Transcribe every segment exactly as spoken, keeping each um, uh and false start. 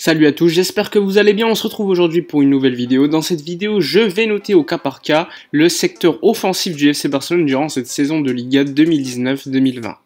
Salut à tous, j'espère que vous allez bien, on se retrouve aujourd'hui pour une nouvelle vidéo. Dans cette vidéo, je vais noter au cas par cas le secteur offensif du F C Barcelone durant cette saison de Liga deux mille dix-neuf deux mille vingt.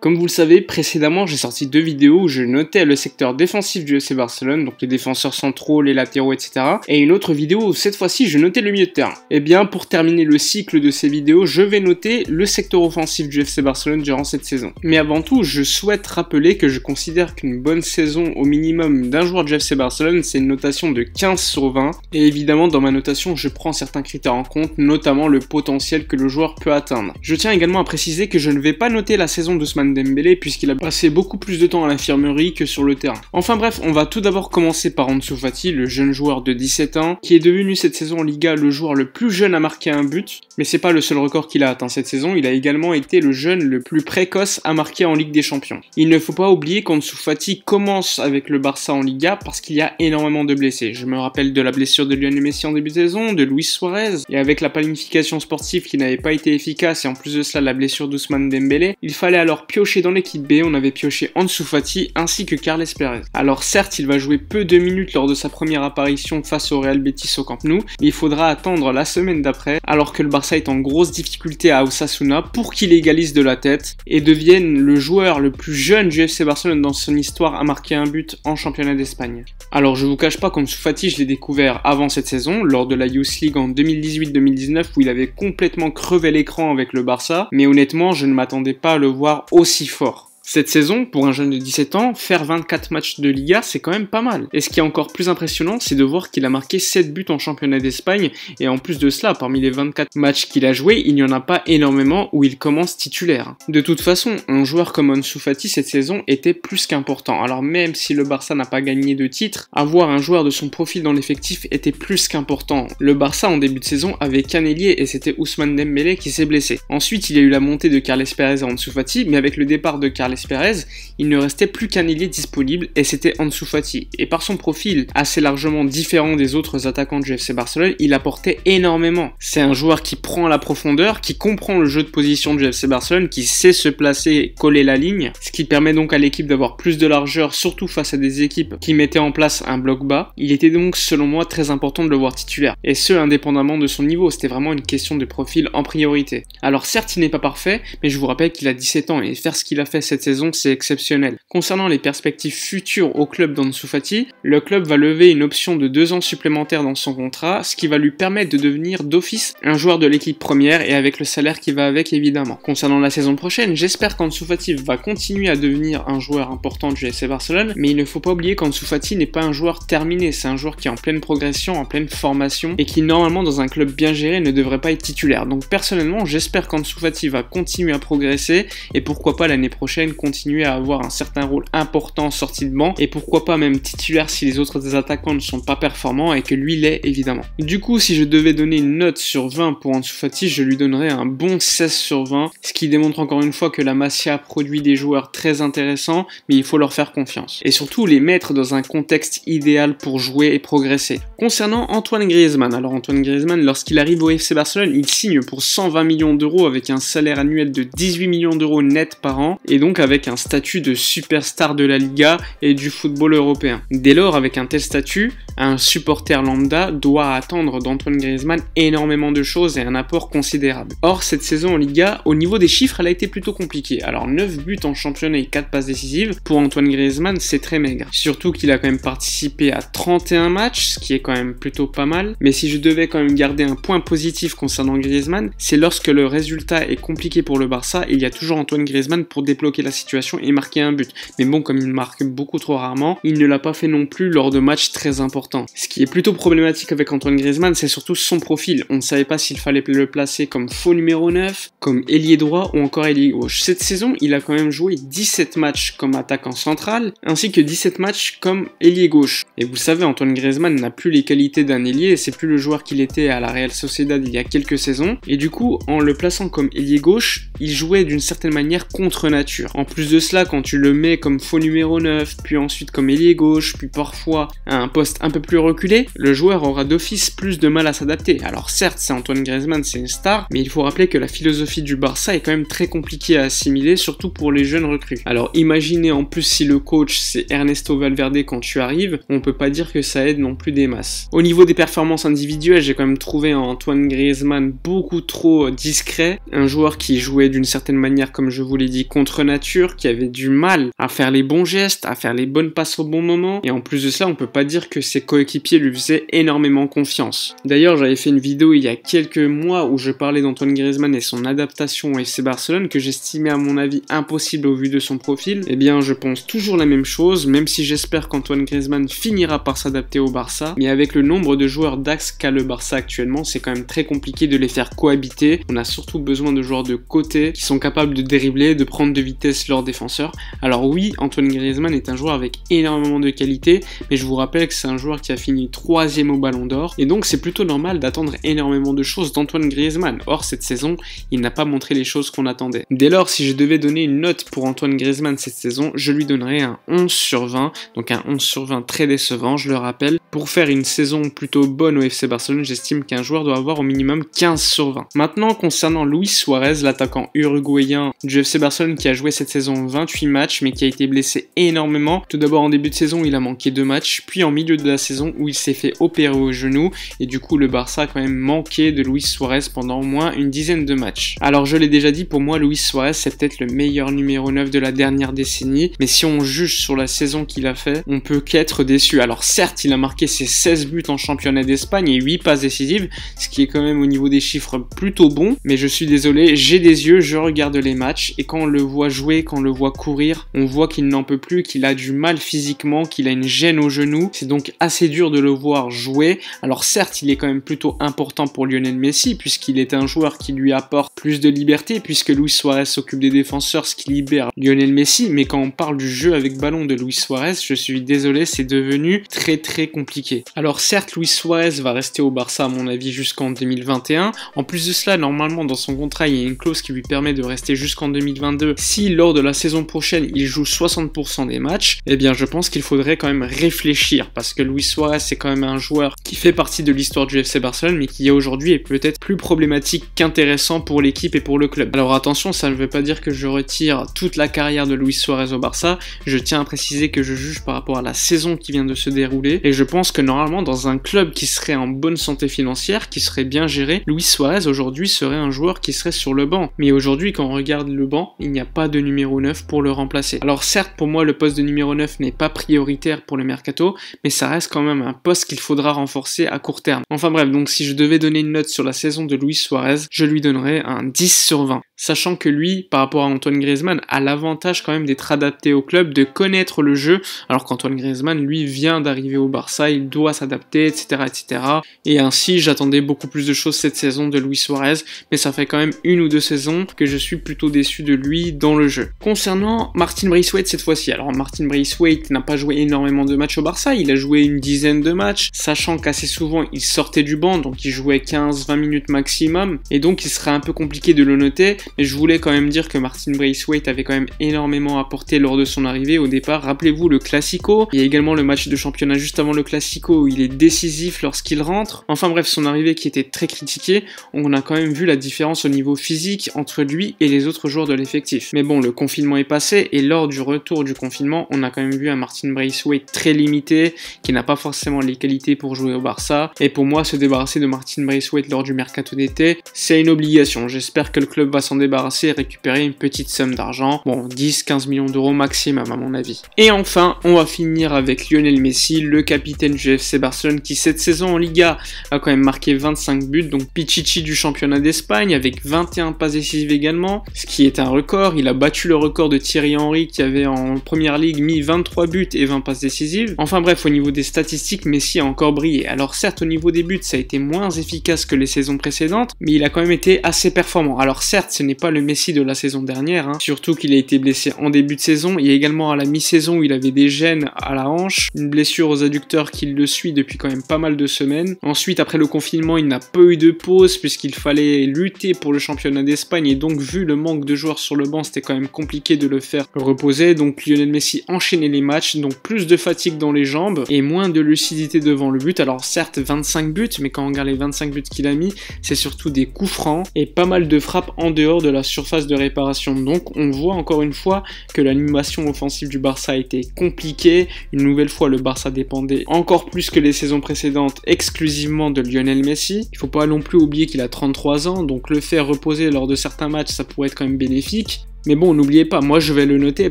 Comme vous le savez, précédemment, j'ai sorti deux vidéos où je notais le secteur défensif du F C Barcelone, donc les défenseurs centraux, les latéraux, et cetera. Et une autre vidéo où cette fois-ci, je notais le milieu de terrain. Et bien, pour terminer le cycle de ces vidéos, je vais noter le secteur offensif du F C Barcelone durant cette saison. Mais avant tout, je souhaite rappeler que je considère qu'une bonne saison au minimum d'un joueur du F C Barcelone, c'est une notation de quinze sur vingt. Et évidemment, dans ma notation, je prends certains critères en compte, notamment le potentiel que le joueur peut atteindre. Je tiens également à préciser que je ne vais pas noter la saison de Ousmane Dembélé puisqu'il a passé beaucoup plus de temps à l'infirmerie que sur le terrain. Enfin bref, on va tout d'abord commencer par Ansu Fati, le jeune joueur de dix-sept ans, qui est devenu cette saison en Liga le joueur le plus jeune à marquer un but, mais c'est pas le seul record qu'il a atteint cette saison, il a également été le jeune le plus précoce à marquer en Ligue des Champions. Il ne faut pas oublier qu'Ansu Fati commence avec le Barça en Liga parce qu'il y a énormément de blessés. Je me rappelle de la blessure de Lionel Messi en début de saison, de Luis Suarez, et avec la planification sportive qui n'avait pas été efficace et en plus de cela la blessure d'Ousmane Dembélé, il fallait alors piocher dans l'équipe B, on avait pioché Ansu Fati ainsi que Carles Pérez. Alors certes, il va jouer peu de minutes lors de sa première apparition face au Real Betis au Camp Nou, mais il faudra attendre la semaine d'après, alors que le Barça est en grosse difficulté à Osasuna pour qu'il égalise de la tête et devienne le joueur le plus jeune du F C Barcelone dans son histoire à marquer un but en championnat d'Espagne. Alors je vous cache pas qu'Ansu Fati, je l'ai découvert avant cette saison, lors de la Youth League en deux mille dix-huit deux mille dix-neuf où il avait complètement crevé l'écran avec le Barça, mais honnêtement, je ne m'attendais pas à le voir aussi si fort. Cette saison, pour un jeune de dix-sept ans, faire vingt-quatre matchs de Liga, c'est quand même pas mal. Et ce qui est encore plus impressionnant, c'est de voir qu'il a marqué sept buts en championnat d'Espagne, et en plus de cela, parmi les vingt-quatre matchs qu'il a joués, il n'y en a pas énormément où il commence titulaire. De toute façon, un joueur comme Ansu Fati cette saison était plus qu'important. Alors même si le Barça n'a pas gagné de titre, avoir un joueur de son profil dans l'effectif était plus qu'important. Le Barça, en début de saison, avait Canelier, et c'était Ousmane Dembélé qui s'est blessé. Ensuite, il y a eu la montée de Carles Pérez à Ansu Fati, mais avec le départ de Carles Pérez, il ne restait plus qu'un ailier disponible et c'était Ansu Fati. Et par son profil assez largement différent des autres attaquants du F C Barcelone, il apportait énormément. C'est un joueur qui prend la profondeur, qui comprend le jeu de position du F C Barcelone, qui sait se placer et coller la ligne, ce qui permet donc à l'équipe d'avoir plus de largeur, surtout face à des équipes qui mettaient en place un bloc bas. Il était donc selon moi très important de le voir titulaire. Et ce, indépendamment de son niveau, c'était vraiment une question de profil en priorité. Alors certes, il n'est pas parfait, mais je vous rappelle qu'il a dix-sept ans et faire ce qu'il a fait cette saison, c'est exceptionnel. Concernant les perspectives futures au club d'Ansu Fati, le club va lever une option de deux ans supplémentaires dans son contrat, ce qui va lui permettre de devenir d'office un joueur de l'équipe première et avec le salaire qui va avec évidemment. Concernant la saison prochaine, j'espère qu'Ansu Fati va continuer à devenir un joueur important du F C Barcelone, mais il ne faut pas oublier qu'Ansu Fati n'est pas un joueur terminé, c'est un joueur qui est en pleine progression, en pleine formation et qui normalement dans un club bien géré ne devrait pas être titulaire. Donc personnellement, j'espère qu'Ansu Fati va continuer à progresser et pourquoi pas l'année prochaine continuer à avoir un certain rôle important sorti de banc et pourquoi pas même titulaire si les autres attaquants ne sont pas performants et que lui l'est évidemment. Du coup, si je devais donner une note sur vingt pour Ansu Fati, je lui donnerais un bon seize sur vingt, ce qui démontre encore une fois que la Masia produit des joueurs très intéressants, mais il faut leur faire confiance et surtout les mettre dans un contexte idéal pour jouer et progresser. Concernant Antoine Griezmann, alors Antoine Griezmann, lorsqu'il arrive au F C Barcelone, il signe pour cent vingt millions d'euros avec un salaire annuel de dix-huit millions d'euros net par an et donc avec un statut de superstar de la Liga et du football européen. Dès lors, avec un tel statut, un supporter lambda doit attendre d'Antoine Griezmann énormément de choses et un apport considérable. Or, cette saison en Liga, au niveau des chiffres, elle a été plutôt compliquée. Alors, neuf buts en championnat et quatre passes décisives, pour Antoine Griezmann, c'est très maigre. Surtout qu'il a quand même participé à trente et un matchs, ce qui est quand même plutôt pas mal. Mais si je devais quand même garder un point positif concernant Griezmann, c'est lorsque le résultat est compliqué pour le Barça, il y a toujours Antoine Griezmann pour débloquer la situation et marquer un but. Mais bon, comme il marque beaucoup trop rarement, il ne l'a pas fait non plus lors de matchs très importants important. Ce qui est plutôt problématique avec Antoine Griezmann, c'est surtout son profil. On ne savait pas s'il fallait le placer comme faux numéro neuf, comme ailier droit ou encore ailier gauche. Cette saison, il a quand même joué dix-sept matchs comme attaquant central, ainsi que dix-sept matchs comme ailier gauche. Et vous le savez, Antoine Griezmann n'a plus les qualités d'un ailier, c'est plus le joueur qu'il était à la Real Sociedad il y a quelques saisons, et du coup, en le plaçant comme ailier gauche, il jouait d'une certaine manière contre nature. En plus de cela, quand tu le mets comme faux numéro neuf, puis ensuite comme ailier gauche, puis parfois à un poste un peu plus reculé, le joueur aura d'office plus de mal à s'adapter. Alors certes, c'est Antoine Griezmann, c'est une star, mais il faut rappeler que la philosophie du Barça est quand même très compliquée à assimiler, surtout pour les jeunes recrues. Alors imaginez en plus si le coach c'est Ernesto Valverde quand tu arrives, on peut pas dire que ça aide non plus des masses. Au niveau des performances individuelles, j'ai quand même trouvé Antoine Griezmann beaucoup trop discret, un joueur qui jouait d'une certaine manière, comme je vous l'ai dit, contre nature, qui avait du mal à faire les bons gestes, à faire les bonnes passes au bon moment, et en plus de cela, on peut pas dire que ses coéquipiers lui faisaient énormément confiance. D'ailleurs, j'avais fait une vidéo il y a quelques mois où je parlais d'Antoine Griezmann et son adaptation au F C Barcelone, que j'estimais à mon avis impossible au vu de son profil. Eh bien, je pense toujours la même chose, même si j'espère qu'Antoine Griezmann finira par s'adapter au Barça, mais avec le nombre de joueurs d'axe qu'a le Barça actuellement, c'est quand même très compliqué de les faire cohabiter. On a surtout besoin de joueurs de côté qui sont capables de déribler, de prendre de vitesse leurs défenseurs. Alors oui, Antoine Griezmann est un joueur avec énormément de qualité, mais je vous rappelle que c'est un joueur qui a fini troisième au Ballon d'Or, et donc c'est plutôt normal d'attendre énormément de choses d'Antoine Griezmann. Or cette saison, il n'a pas montré les choses qu'on attendait. Dès lors, si je devais donner une note pour Antoine Griezmann cette saison, je lui donnerais un onze sur vingt, donc un onze sur vingt très décevant, je le rappelle. Pour faire une saison plutôt bonne au F C Barcelone, j'estime qu'un joueur doit avoir au minimum quinze sur vingt. Maintenant, concernant Luis Suarez, l'attaquant uruguayen du F C Barcelone qui a joué cette saison vingt-huit matchs, mais qui a été blessé énormément. Tout d'abord en début de saison, il a manqué deux matchs, puis en milieu de la saison où il s'est fait opérer au genou, et du coup le Barça a quand même manqué de Luis Suarez pendant au moins une dizaine de matchs. Alors je l'ai déjà dit, pour moi Luis Suarez c'est peut-être le meilleur numéro neuf de la dernière décennie, mais si on juge sur la saison qu'il a fait, on peut qu'être déçu. Alors certes, il a marqué ses seize buts en championnat d'Espagne et huit passes décisives, ce qui est quand même au niveau des chiffres plutôt bon, mais je suis désolé, j'ai des yeux, je regarde les matchs, et quand on le voit jouer, quand on le voit courir, on voit qu'il n'en peut plus, qu'il a du mal physiquement, qu'il a une gêne au genou, c'est donc assez dur de le voir jouer. Alors certes, il est quand même plutôt important pour Lionel Messi, puisqu'il est un joueur qui lui apporte plus de liberté, puisque Luis Suarez s'occupe des défenseurs, ce qui libère Lionel Messi, mais quand on parle du jeu avec ballon de Luis Suarez, je suis désolé, c'est devenu très très compliqué. Alors certes, Luis Suarez va rester au Barça à mon avis jusqu'en deux mille vingt et un, en plus de cela, normalement dans son contrat il y a une clause qui lui permet de rester jusqu'en deux mille vingt-deux si lors de la saison prochaine il joue soixante pour cent des matchs. Eh bien je pense qu'il faudrait quand même réfléchir, parce que Luis Suarez c'est quand même un joueur qui fait partie de l'histoire du F C Barcelone, mais qui aujourd'hui est peut-être plus problématique qu'intéressant pour l'équipe et pour le club. Alors attention, ça ne veut pas dire que je retire toute la carrière de Luis Suarez au Barça, je tiens à préciser que je juge par rapport à la saison qui vient de se dérouler, et je pense que normalement dans un club qui serait en bonne santé financière, qui serait bien géré, Luis Suarez aujourd'hui serait un joueur qui serait sur le banc. Mais aujourd'hui, quand on regarde le banc, il n'y a pas de numéro neuf pour le remplacer. Alors certes, pour moi, le poste de numéro neuf n'est pas prioritaire pour le mercato, mais ça reste quand même un poste qu'il faudra renforcer à court terme. Enfin bref, donc si je devais donner une note sur la saison de Luis Suarez, je lui donnerais un dix sur vingt. Sachant que lui, par rapport à Antoine Griezmann, a l'avantage quand même d'être adapté au club, de connaître le jeu, alors qu'Antoine Griezmann, lui, vient d'arriver au Barça, il doit s'adapter, et cetera, et cetera. Et ainsi, j'attendais beaucoup plus de choses cette saison de Luis Suarez, mais ça fait quand même une ou deux saisons que je suis plutôt déçu de lui dans le jeu. Concernant Martin Braithwaite cette fois-ci, alors Martin Braithwaite n'a pas joué énormément de matchs au Barça, il a joué une dizaine de matchs, sachant qu'assez souvent il sortait du banc, donc il jouait quinze à vingt minutes maximum, et donc il serait un peu compliqué de le noter, mais je voulais quand même dire que Martin Braithwaite avait quand même énormément apporté lors de son arrivée au départ. Rappelez-vous le Classico, il y a également le match de championnat juste avant le Classico où il est décisif lorsqu'il rentre. Enfin bref, son arrivée qui était très critiquée, on a quand même vu la différence au niveau physique entre lui et les autres joueurs de l'effectif. Mais bon, le confinement est passé, et lors du retour du confinement, on a quand même vu un Martin Braithwaite très limité, qui n'a pas forcément les qualités pour jouer au Barça, et pour moi, se débarrasser de Martin Braithwaite lors du mercato d'été, c'est une obligation. J'espère que le club va s'en débarrasser et récupérer une petite somme d'argent, bon, dix à quinze millions d'euros maximum à mon avis. Et enfin, on va finir avec Lionel Messi, le capitaine du F C Barcelone, qui cette saison en Liga a quand même marqué vingt-cinq buts, donc Pichichi du championnat d'Espagne, avec vingt et un passes décisives également, ce qui est un record. Il a battu le record de Thierry Henry qui avait en première ligue mis vingt-trois buts et vingt passes décisives. Enfin bref, au niveau des statistiques, Messi a encore brillé. Alors certes, au niveau des buts, ça a été moins efficace que les saisons précédentes, mais il a quand même été assez performant. Alors certes, ce n'est pas le Messi de la saison dernière, hein, surtout qu'il a été blessé en début de saison. Il y a également à la mi-saison où il avait des gênes à la hanche, une blessure aux adducteurs qui le suit depuis quand même pas mal de semaines. Ensuite, après le confinement, il n'a pas eu de pause puisqu'il fallait lutter pour le championnat d'Espagne et donc vu le manque de joueurs sur le banc, c'était quand même compliqué de le faire reposer. Donc Lionel Messi enchaînait les matchs, donc plus de fatigue dans les jambes et moins de lucidité devant le but. Alors certes, vingt-cinq buts, mais quand on regarde les vingt-cinq buts qu'il a mis, c'est surtout des coups francs et pas mal de frappes en dehors de la surface de réparation. Donc on voit encore une fois que l'animation offensive du Barça a été compliquée. Une nouvelle fois, le Barça dépendait encore plus que les saisons précédentes exclusivement de Lionel Messi. Il faut pas non plus oublier qu'il a trente-trois ans, donc le faire reposer lors de certains matchs, ça pourrait être quand même bénéfique. Mais bon, n'oubliez pas, moi je vais le noter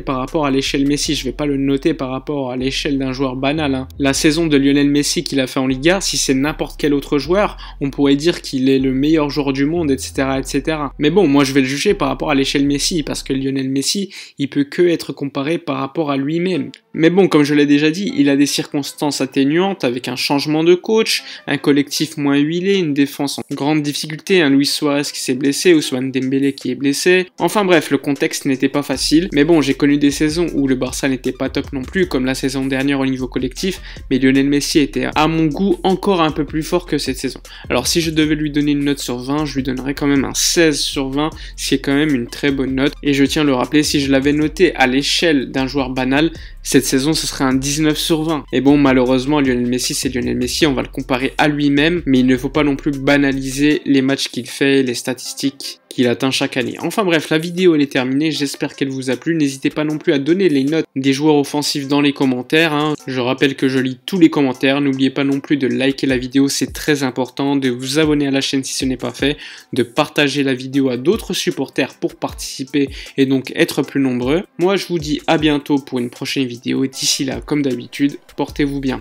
par rapport à l'échelle Messi, je vais pas le noter par rapport à l'échelle d'un joueur banal. Hein. La saison de Lionel Messi qu'il a fait en Liga, si c'est n'importe quel autre joueur, on pourrait dire qu'il est le meilleur joueur du monde, et cetera, et cetera. Mais bon, moi je vais le juger par rapport à l'échelle Messi, parce que Lionel Messi, il peut que être comparé par rapport à lui-même. Mais bon, comme je l'ai déjà dit, il a des circonstances atténuantes avec un changement de coach, un collectif moins huilé, une défense en grande difficulté, un Luis Suarez qui s'est blessé, Ousmane Dembélé qui est blessé. Enfin bref, le contexte n'était pas facile, mais bon, j'ai connu des saisons où le Barça n'était pas top non plus, comme la saison dernière au niveau collectif, mais Lionel Messi était à mon goût encore un peu plus fort que cette saison. Alors si je devais lui donner une note sur vingt, je lui donnerais quand même un seize sur vingt, ce qui est quand même une très bonne note, et je tiens à le rappeler, si je l'avais noté à l'échelle d'un joueur banal, cette saison ce serait un dix-neuf sur vingt. Et bon, malheureusement, Lionel Messi c'est Lionel Messi, on va le comparer à lui-même, mais il ne faut pas non plus banaliser les matchs qu'il fait, les statistiques qu'il atteint chaque année. Enfin bref, la vidéo elle est terminée, j'espère qu'elle vous a plu, n'hésitez pas non plus à donner les notes des joueurs offensifs dans les commentaires, hein. Je rappelle que je lis tous les commentaires, n'oubliez pas non plus de liker la vidéo, c'est très important, de vous abonner à la chaîne si ce n'est pas fait, de partager la vidéo à d'autres supporters pour participer et donc être plus nombreux. Moi je vous dis à bientôt pour une prochaine vidéo, et d'ici là, comme d'habitude, portez-vous bien.